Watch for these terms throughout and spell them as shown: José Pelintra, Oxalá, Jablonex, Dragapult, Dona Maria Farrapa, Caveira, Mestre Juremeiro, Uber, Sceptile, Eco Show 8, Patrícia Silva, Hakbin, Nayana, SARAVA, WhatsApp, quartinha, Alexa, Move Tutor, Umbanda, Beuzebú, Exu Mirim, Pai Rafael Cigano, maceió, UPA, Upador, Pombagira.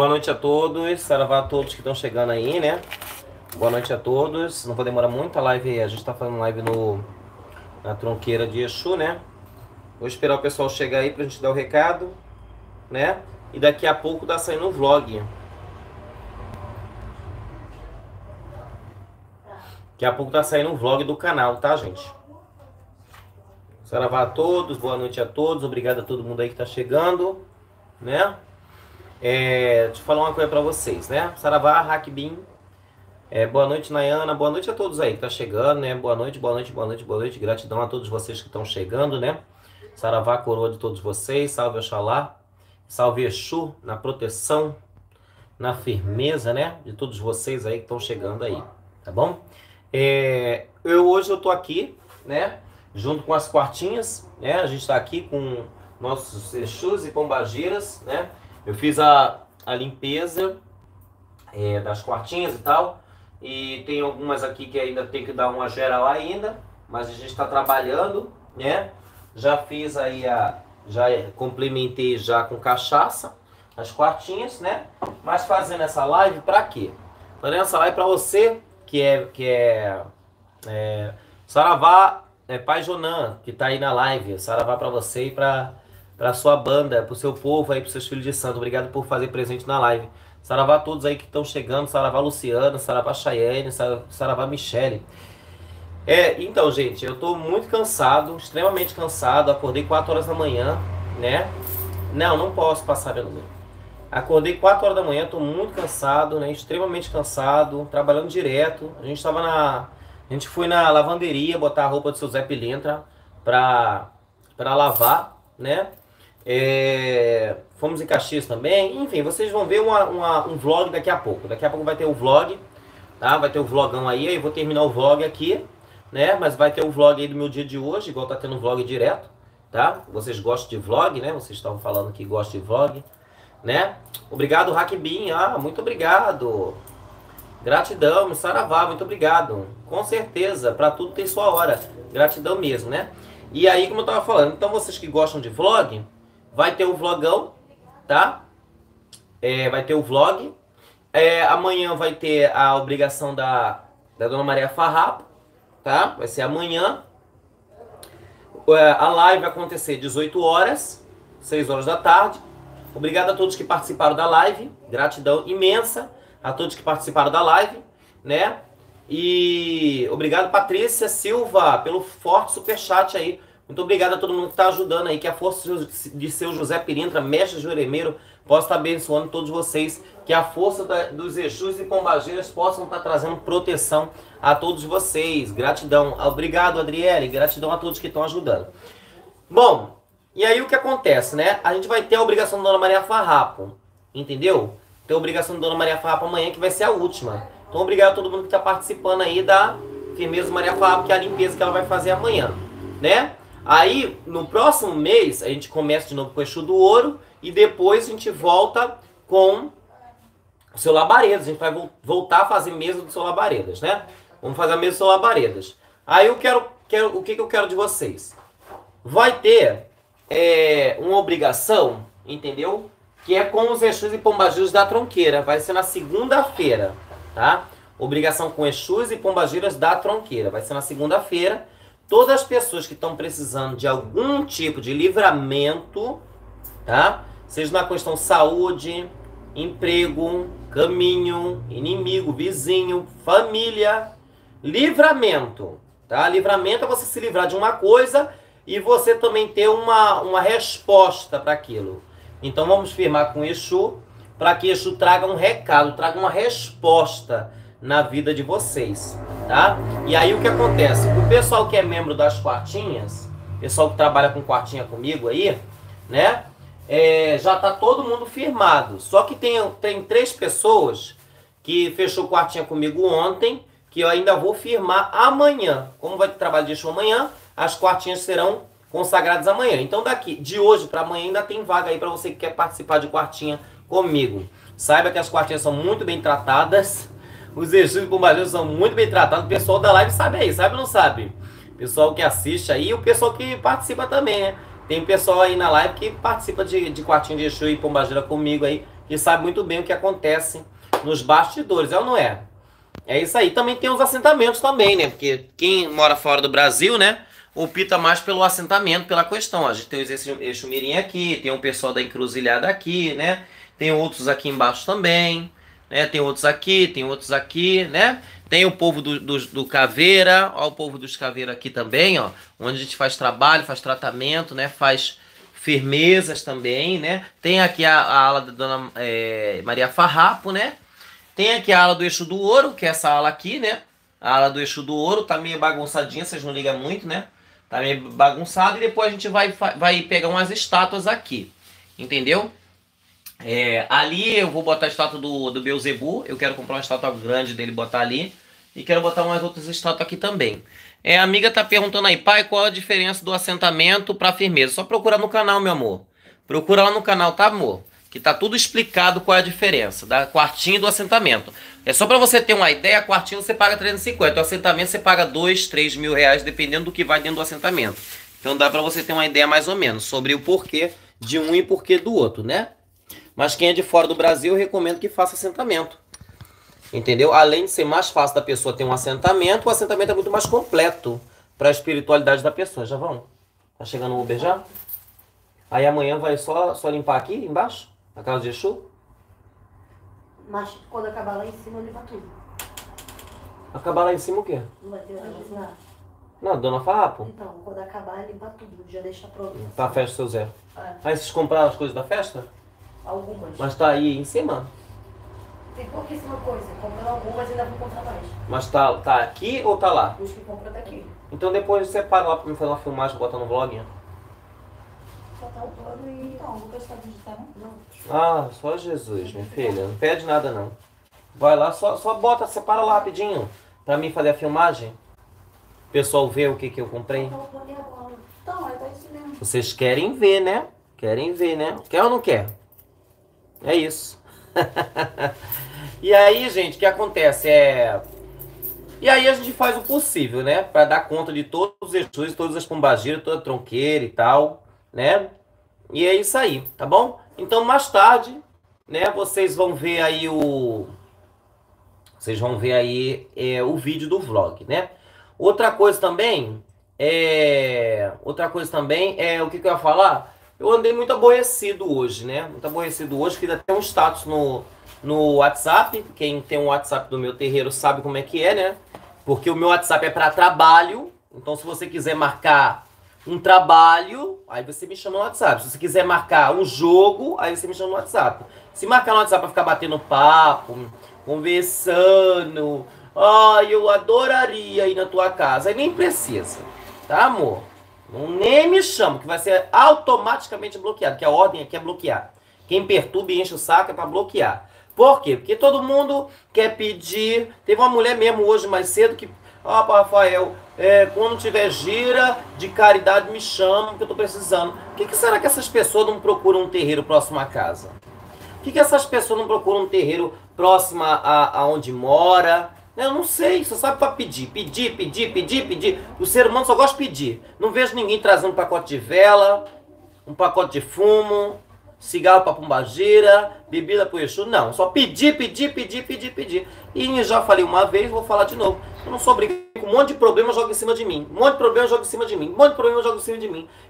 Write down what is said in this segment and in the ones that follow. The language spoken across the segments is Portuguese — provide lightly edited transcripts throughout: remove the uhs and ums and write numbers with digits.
Boa noite a todos, saravá a todos que estão chegando aí, né? Boa noite a todos, não vou demorar muito a live, a gente tá fazendo live na Tronqueira de Exu, né? Vou esperar o pessoal chegar aí pra gente dar o recado, né? E daqui a pouco tá saindo um vlog. Daqui a pouco tá saindo um vlog do canal, tá, gente? Saravá a todos, boa noite a todos, obrigado a todo mundo aí que tá chegando, né? Deixa eu falar uma coisa pra vocês, né? Saravá, Hakbin, boa noite, Nayana, boa noite a todos aí que tá chegando, né? Boa noite, boa noite, boa noite, boa noite, gratidão a todos vocês que estão chegando, né? Saravá, coroa de todos vocês, salve Oxalá, salve Exu, na proteção, na firmeza, né? De todos vocês aí que estão chegando aí, tá bom? Hoje eu tô aqui, né? Junto com as quartinhas, né? A gente tá aqui com nossos Exus e pombagiras, né? Eu fiz a limpeza das quartinhas e tal. E tem algumas aqui que ainda tem que dar uma geral ainda. Mas a gente está trabalhando, né? Já fiz aí já complementei já com cachaça as quartinhas, né? Mas fazendo essa live para quê? Fazendo essa live para você que é saravá, Pai Jonan, que tá aí na live. Saravá para você e para sua banda, para o seu povo aí, para os seus filhos de santo. Obrigado por fazer presente na live. Saravá a todos aí que estão chegando. Saravá Luciana, saravá Chayane, saravá Michele. Então, gente, eu tô muito cansado, extremamente cansado. Acordei 4 horas da manhã, né? Não posso passar meu número. Acordei 4 horas da manhã, tô muito cansado, né? Extremamente cansado, trabalhando direto. A gente tava a gente foi na lavanderia botar a roupa do seu José Pelintra para lavar, né? Fomos em Caxias também. Enfim, vocês vão ver um vlog daqui a pouco. Daqui a pouco vai ter o vlog, tá? Vai ter o vlogão aí. Eu vou terminar o vlog aqui, né? Mas vai ter o vlog aí do meu dia de hoje, igual tá tendo vlog direto, tá? Vocês gostam de vlog, né? Vocês estavam falando que gostam de vlog, né? Obrigado, Hakbin. Muito obrigado. Gratidão, saravá, muito obrigado. Com certeza, pra tudo tem sua hora. Gratidão mesmo, né? E aí, como eu tava falando, então vocês que gostam de vlog, vai ter o vlogão, tá? Vai ter o vlog. Amanhã vai ter a obrigação da Dona Maria Farrapa, tá? Vai ser amanhã. A live vai acontecer 18 horas, 6 horas da tarde. Obrigado a todos que participaram da live. Gratidão imensa a todos que participaram da live, né? E obrigado, Patrícia Silva, pelo forte superchat aí. Muito obrigado a todo mundo que está ajudando aí, que a força de seu José Pelintra, Mestre Juremeiro, possa estar abençoando todos vocês, que a força dos Exus e Pombageiras possam estar trazendo proteção a todos vocês. Gratidão. Obrigado, Adriele. Gratidão a todos que estão ajudando. Bom, e aí o que acontece, né? A gente vai ter a obrigação da Dona Maria Farrapa, entendeu? Tem a obrigação da Dona Maria Farrapa amanhã, que vai ser a última. Então, obrigado a todo mundo que está participando aí da Firmeza Maria Farrapa, que é a limpeza que ela vai fazer amanhã, né? Aí, no próximo mês, a gente começa de novo com o Eixo do Ouro e depois a gente volta com o seu Labaredas. A gente vai voltar a fazer mesa do seu Labaredas, né? Vamos fazer a mesa do seu Labaredas. Aí eu quero o que eu quero de vocês? Vai ter uma obrigação, entendeu? Que é com os Exus e Pombagiras da Tronqueira. Vai ser na segunda-feira, tá? Obrigação com Exus e Pombagiras da Tronqueira. Vai ser na segunda-feira. Todas as pessoas que estão precisando de algum tipo de livramento, tá? Seja na questão saúde, emprego, caminho, inimigo, vizinho, família, livramento, tá? Livramento é você se livrar de uma coisa e você também ter uma resposta para aquilo. Então vamos firmar com Exu, para que Exu traga um recado, traga uma resposta na vida de vocês, tá? E aí o que acontece? O pessoal que é membro das quartinhas, pessoal que trabalha com quartinha comigo aí, né? Já tá todo mundo firmado. Só que tem 3 pessoas que fechou quartinha comigo ontem, que eu ainda vou firmar amanhã. Como vai ter trabalho de Exu amanhã, as quartinhas serão consagradas amanhã. Então daqui de hoje para amanhã ainda tem vaga aí para você que quer participar de quartinha comigo. Saiba que as quartinhas são muito bem tratadas. Os Exus e Pombagiras são muito bem tratados. O pessoal da live sabe aí, sabe ou não sabe? O pessoal que assiste aí e o pessoal que participa também, né? Tem pessoal aí na live que participa de quartinho de Exu e Pombagira comigo aí, e sabe muito bem o que acontece nos bastidores, é ou não é? É isso aí. Também tem os assentamentos também, né? Porque quem mora fora do Brasil, né, opta mais pelo assentamento, pela questão. A gente tem esse Exu Mirim aqui, tem um pessoal da Encruzilhada aqui, né? Tem outros aqui embaixo também, né? Tem outros aqui, né? Tem o povo do Caveira, ó, o povo dos Caveira aqui também, ó, onde a gente faz trabalho, faz tratamento, né? Faz firmezas também, né? Tem aqui a ala da Dona Maria Farrapa, né? Tem aqui a ala do Eixo do Ouro, que é essa ala aqui, né? A ala do Eixo do Ouro tá meio bagunçadinha, vocês não ligam muito, né? Tá meio bagunçado e depois a gente vai pegar umas estátuas aqui, entendeu? Ali eu vou botar a estátua do Beuzebú, eu quero comprar uma estátua grande dele botar ali. E quero botar umas outras estátuas aqui também. A amiga tá perguntando aí, pai, qual a diferença do assentamento pra firmeza? Só procura no canal, meu amor. Procura lá no canal, tá, amor? Que tá tudo explicado qual é a diferença da quartinha e do assentamento. É só pra você ter uma ideia, a quartinha você paga 350, o assentamento você paga 2, 3 mil reais, dependendo do que vai dentro do assentamento. Então dá pra você ter uma ideia mais ou menos sobre o porquê de um e o porquê do outro, né? Mas quem é de fora do Brasil, eu recomendo que faça assentamento. Entendeu? Além de ser mais fácil da pessoa ter um assentamento, o assentamento é muito mais completo para a espiritualidade da pessoa. Já vão? Tá chegando o Uber já? Aí amanhã vai só limpar aqui embaixo? Na casa de Exu? Mas quando acabar lá em cima, limpa tudo. Acabar lá em cima o quê? Não vai ter nada. Não, Dona Farrapa? Então, quando acabar, limpa tudo. Já deixa pronto. Tá a festa, seu Zé. É. Aí vocês compraram as coisas da festa? Algumas. Mas tá aí em cima? Tem pouquíssima coisa, comprando algumas ainda vou comprar mais. Mas tá aqui ou tá lá? Os que compram daqui. Então depois você para lá pra me fazer uma filmagem e botar no vlog? Só tá o plano e... Não, vou gastar digitar não. Ah, só Jesus, minha filha. Não pede nada não. Vai lá, só bota, separa lá rapidinho. Pra mim fazer a filmagem. O pessoal ver o que eu comprei. Então, é isso mesmo. Vocês querem ver, né? Querem ver, né? Quer ou não quer? É isso. E aí, gente, o que acontece e aí a gente faz o possível, né, para dar conta de todos os Exus, todas as pombagiras, toda a tronqueira e tal, né? E é isso aí, tá bom? Então mais tarde, né, vocês vão ver aí o vídeo do vlog, né? Outra coisa também é o que eu ia falar. Eu andei muito aborrecido hoje, né? Muito aborrecido hoje, fiz até um status no WhatsApp. Quem tem um WhatsApp do meu terreiro sabe como é que é, né? Porque o meu WhatsApp é para trabalho. Então, se você quiser marcar um trabalho, aí você me chama no WhatsApp. Se você quiser marcar um jogo, aí você me chama no WhatsApp. Se marcar no WhatsApp para ficar batendo papo, conversando... Ai, eu adoraria ir na tua casa. Aí nem precisa, tá, amor? Nem me chama, que vai ser automaticamente bloqueado, que a ordem aqui é bloquear. Quem perturba e enche o saco é para bloquear. Por quê? Porque todo mundo quer pedir. Teve uma mulher mesmo hoje mais cedo que... Ó, Rafael, quando tiver gira de caridade me chama, que eu tô precisando. Por que será que essas pessoas não procuram um terreiro próximo à casa? Por que essas pessoas não procuram um terreiro próximo a onde mora? Eu não sei, só sabe para pedir. O ser humano só gosta de pedir. Não vejo ninguém trazendo um pacote de vela, um pacote de fumo, cigarro para pombagira, bebida para o Exu. Não, só pedir. E já falei uma vez, vou falar de novo. Eu não sou obrigado, um monte de problema joga em cima de mim.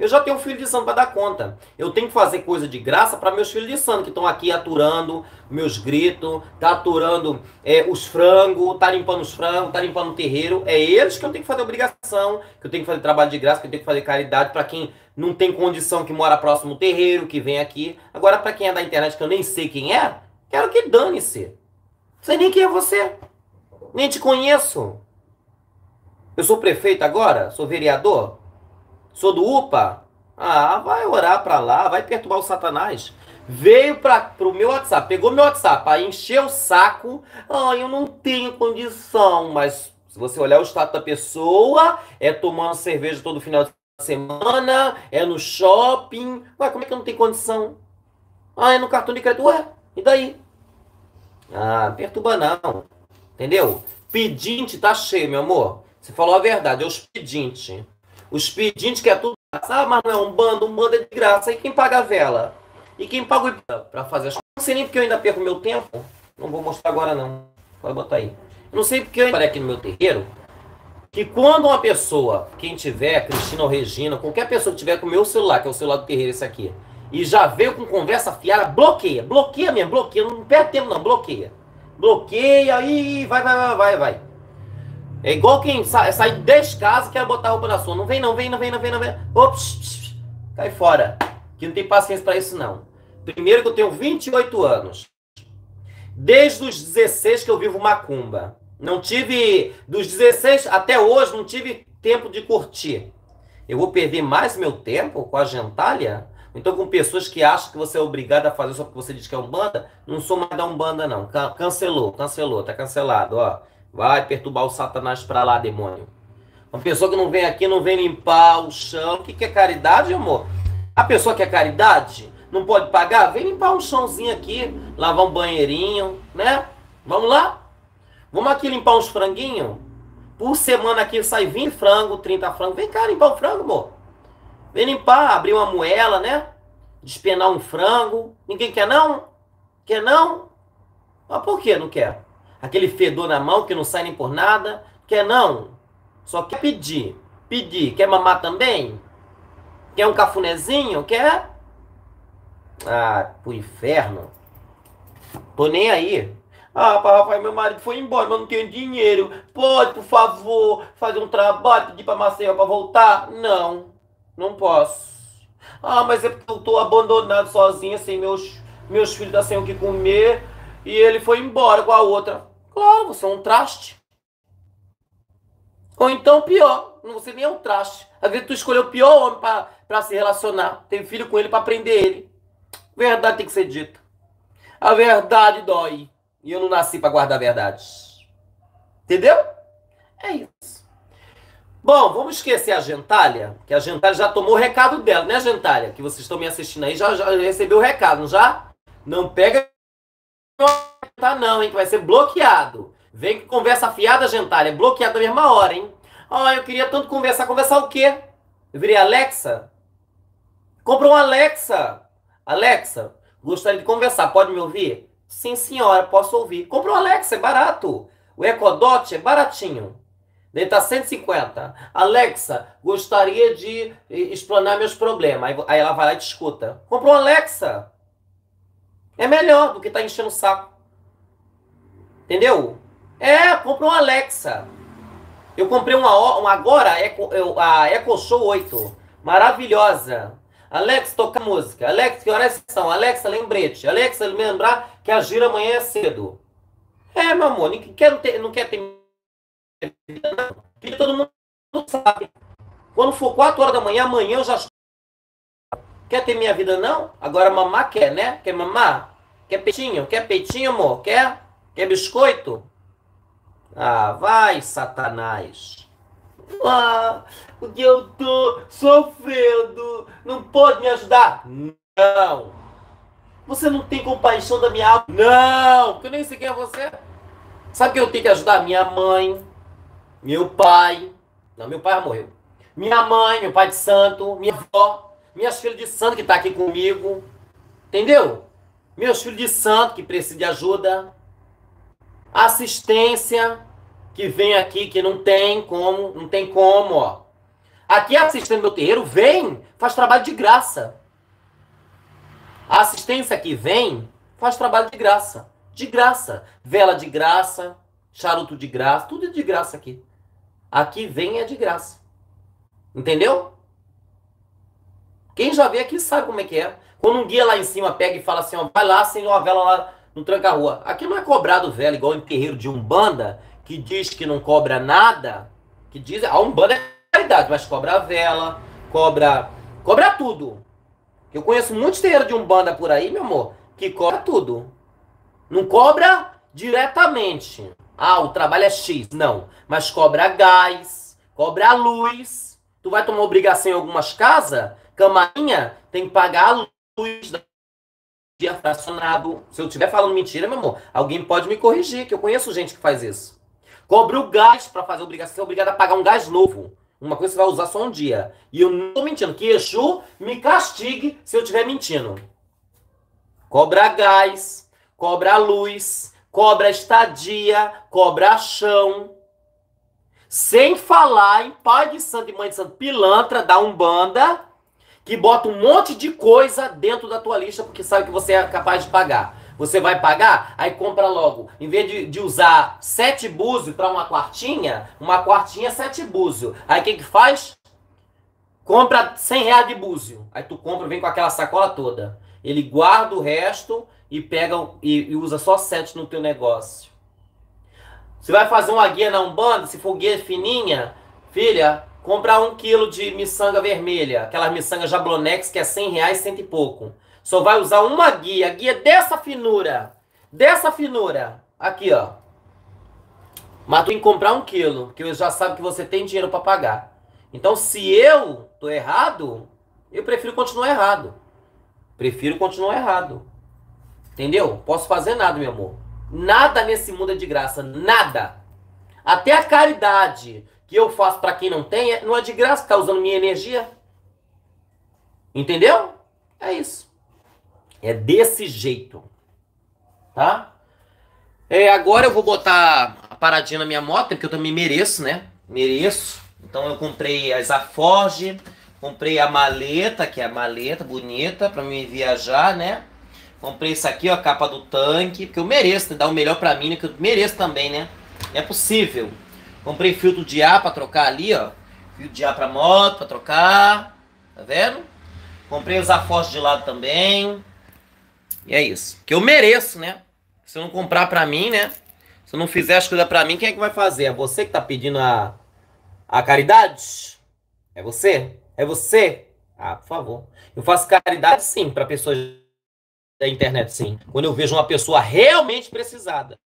Eu já tenho um filho de santo para dar conta. Eu tenho que fazer coisa de graça para meus filhos de santo, que estão aqui aturando meus gritos, tá aturando os frangos, tá limpando os frangos, tá limpando o terreiro. É eles que eu tenho que fazer obrigação, que eu tenho que fazer trabalho de graça, que eu tenho que fazer caridade para quem não tem condição, que mora próximo do terreiro, que vem aqui. Agora, para quem é da internet, que eu nem sei quem é, quero que dane-se. Sei nem quem é você. Nem te conheço. Eu sou prefeito agora? Sou vereador? Sou do UPA? Ah, vai orar pra lá, vai perturbar o Satanás. Veio pro meu WhatsApp, pegou meu WhatsApp, aí encheu o saco. Ai, eu não tenho condição, mas se você olhar o status da pessoa, é tomando cerveja todo final de semana, é no shopping. Ué, como é que eu não tenho condição? Ah, é no cartão de crédito. Ué, e daí? Ah, perturba não. Entendeu? Pedinte tá cheio, meu amor. Você falou a verdade, é os pedintes. Os pedintes que é tudo graça, mas não é Umbanda é de graça. E quem paga a vela? E quem paga o IPA para fazer as coisas Não sei nem porque eu ainda perco meu tempo. Não vou mostrar agora não. Pode botar aí. Não sei porque eu ainda aqui no meu terreiro. Que quando uma pessoa, quem tiver, Cristina ou Regina, qualquer pessoa que tiver com o meu celular, que é o celular do terreiro esse aqui, e já veio com conversa fiada, bloqueia. Bloqueia mesmo, bloqueia. Não perde tempo não, bloqueia. Bloqueia e vai. É igual quem sai de 10 casas e quer botar roupa na sua. Não vem, não vem, não vem, não vem, não vem. Ops, cai fora. Que não tem paciência para isso não. Primeiro que eu tenho 28 anos. Desde os 16 que eu vivo macumba. Não tive, dos 16 até hoje, não tive tempo de curtir. Eu vou perder mais meu tempo com a gentalha? Então com pessoas que acham que você é obrigado a fazer só porque você diz que é Umbanda? Não sou mais da Umbanda não. Cancelou, tá cancelado, ó. Vai perturbar o Satanás pra lá, demônio. Uma pessoa que não vem aqui, não vem limpar o chão. O que é caridade, amor? A pessoa que é caridade, não pode pagar? Vem limpar um chãozinho aqui, lavar um banheirinho, né? Vamos lá? Vamos aqui limpar uns franguinhos? Por semana aqui sai 20 frango, 30 frango. Vem cá limpar o frango, amor. Vem limpar, abrir uma moela, né? Despenar um frango. Ninguém quer não? Quer não? Mas por que não quer? Aquele fedor na mão que não sai nem por nada. Quer não? Só quer pedir. Pedir. Quer mamar também? Quer um cafunézinho? Quer? Ah, pro inferno. Tô nem aí. Ah, rapaz, meu marido foi embora, mas não tenho dinheiro. Pode, por favor, fazer um trabalho, pedir pra Maceió pra voltar? Não, não posso. Ah, mas é porque eu tô abandonado sozinha, sem meus filhos, tá sem o que comer. E ele foi embora com a outra. Claro, você é um traste. Ou então pior, você nem é um traste. Às vezes tu escolheu o pior homem pra se relacionar. Tem filho com ele pra prender ele. Verdade tem que ser dita. A verdade dói. E eu não nasci pra guardar a verdade. Entendeu? É isso. Bom, vamos esquecer a gentalha. Que a gentalha já tomou o recado dela, né, gentalha? Que vocês estão me assistindo aí, já recebeu o recado, não já? Não pega... Tá não, hein? Que vai ser bloqueado. Vem que conversa fiada, gentalha. É bloqueado na mesma hora, hein? Ah, eu queria tanto conversar. Conversar o quê? Eu virei Alexa? Compra um Alexa. Alexa, gostaria de conversar. Pode me ouvir? Sim, senhora. Posso ouvir. Compra um Alexa. É barato. O Ecodote é baratinho. Daí tá 150. Alexa, gostaria de explanar meus problemas. Aí ela vai lá e te escuta. Compra um Alexa. É melhor do que tá enchendo o saco. Entendeu? É, comprou um Alexa. Eu comprei uma agora, a Eco Show 8. Maravilhosa. Alexa, toca música. Alexa, que horas são? Alexa, lembrete. Alexa, lembrar que a gira amanhã é cedo. É, meu amor, não quer ter... Todo mundo sabe. Quando for 4 horas da manhã, amanhã eu já estou... Quer ter minha vida, não? Agora mamar quer, né? Quer mamar? Quer peitinho? Quer peitinho, amor? Quer? Quer biscoito? Ah, vai, Satanás. Ah, porque eu tô sofrendo. Não pode me ajudar? Não. Você não tem compaixão da minha alma? Não, porque eu nem sei quem é você. Sabe que eu tenho que ajudar? Minha mãe, meu pai. Não, meu pai já morreu. Minha mãe, meu pai de santo, minha avó, minhas filhas de santo que tá aqui comigo. Entendeu? Meus filhos de santo que precisam de ajuda. Assistência que vem aqui, que não tem como, ó. Aqui a assistente do meu terreiro vem, faz trabalho de graça. A assistência que vem, faz trabalho de graça. De graça. Vela de graça, charuto de graça, tudo é de graça aqui. Aqui vem é de graça. Entendeu? Quem já veio aqui sabe como é que é. Quando um guia lá em cima pega e fala assim, ó, vai lá, acende uma vela lá. Não tranca a rua. Aqui não é cobrado vela, igual em terreiro de Umbanda, que diz que não cobra nada. Que diz... A Umbanda é caridade, mas cobra vela, cobra tudo. Eu conheço muitos terreiros de Umbanda por aí, meu amor, que cobra tudo. Não cobra diretamente. Ah, o trabalho é X. Não. Mas cobra gás, cobra luz. Tu vai tomar obrigação em algumas casas, camarinha, tem que pagar a luz da... Dia fracionado. Se eu estiver falando mentira, meu amor, alguém pode me corrigir, que eu conheço gente que faz isso. Cobra o gás para fazer obrigação, você é obrigado a pagar um gás novo. Uma coisa que você vai usar só um dia. E eu não tô mentindo, que Exu me castigue se eu estiver mentindo. Cobra gás, cobra luz, cobra estadia, cobra chão. Sem falar em pai de santo e mãe de santo pilantra da Umbanda, que bota um monte de coisa dentro da tua lista, porque sabe que você é capaz de pagar. Você vai pagar, aí compra logo. Em vez de usar 7 búzios para uma quartinha é 7 búzios. Aí o que faz? Compra R$100 de búzio. Aí tu compra, vem com aquela sacola toda. Ele guarda o resto e pega e usa só 7 no teu negócio. Você vai fazer uma guia na Umbanda, se for guia fininha, filha, compra 1 quilo de miçanga vermelha. Aquela miçanga jablonex que é R$100, cento e pouco. Só vai usar uma guia. A guia dessa finura. Dessa finura. Aqui, ó. Mas tu tem que comprar 1 quilo. Porque eu já sabe que você tem dinheiro para pagar. Então, se eu tô errado, eu prefiro continuar errado. Prefiro continuar errado. Entendeu? Posso fazer nada, meu amor. Nada nesse mundo é de graça. Nada. Até a caridade que eu faço para quem não tem, não é de graça. Tá usando minha energia. Entendeu? É isso. É desse jeito, tá? É, agora eu vou botar a paradinha na minha moto, porque eu também mereço, né? Mereço. Então eu comprei as aforge, comprei a maleta, que é a maleta bonita pra mim viajar, né? Comprei isso aqui, ó, a capa do tanque, porque eu mereço, né? Dar o melhor pra mim, né? Que eu mereço também, né? É possível. Comprei filtro de ar pra trocar ali, ó. Filtro de ar pra moto, pra trocar. Tá vendo? Comprei os aforges de lado também. E é isso. Que eu mereço, né? Se eu não comprar pra mim, né? Se eu não fizer as coisas pra mim, quem é que vai fazer? É você que tá pedindo a caridade? É você? É você? Ah, por favor. Eu faço caridade, sim, pra pessoas da internet, sim. Quando eu vejo uma pessoa realmente precisada.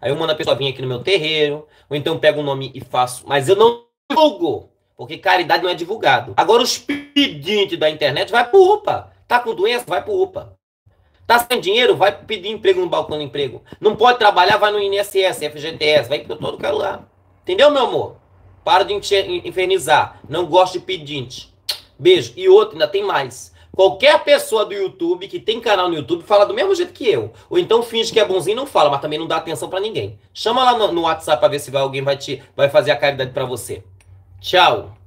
Aí eu mando a pessoa vir aqui no meu terreiro. Ou então eu pego um nome e faço. Mas eu não divulgo. Porque caridade não é divulgado. Agora os pedintes da internet vai pro UPA. Tá com doença? Vai pro UPA. Tá sem dinheiro? Vai pedir emprego no balcão de emprego. Não pode trabalhar? Vai no INSS, FGTS, vai para todo lugar lá. Entendeu, meu amor? Para de infernizar. Não gosto de pedinte. Beijo. E outro, ainda tem mais. Qualquer pessoa do YouTube que tem canal no YouTube fala do mesmo jeito que eu. Ou então finge que é bonzinho e não fala, mas também não dá atenção para ninguém. Chama lá no WhatsApp para ver se alguém vai fazer a caridade para você. Tchau.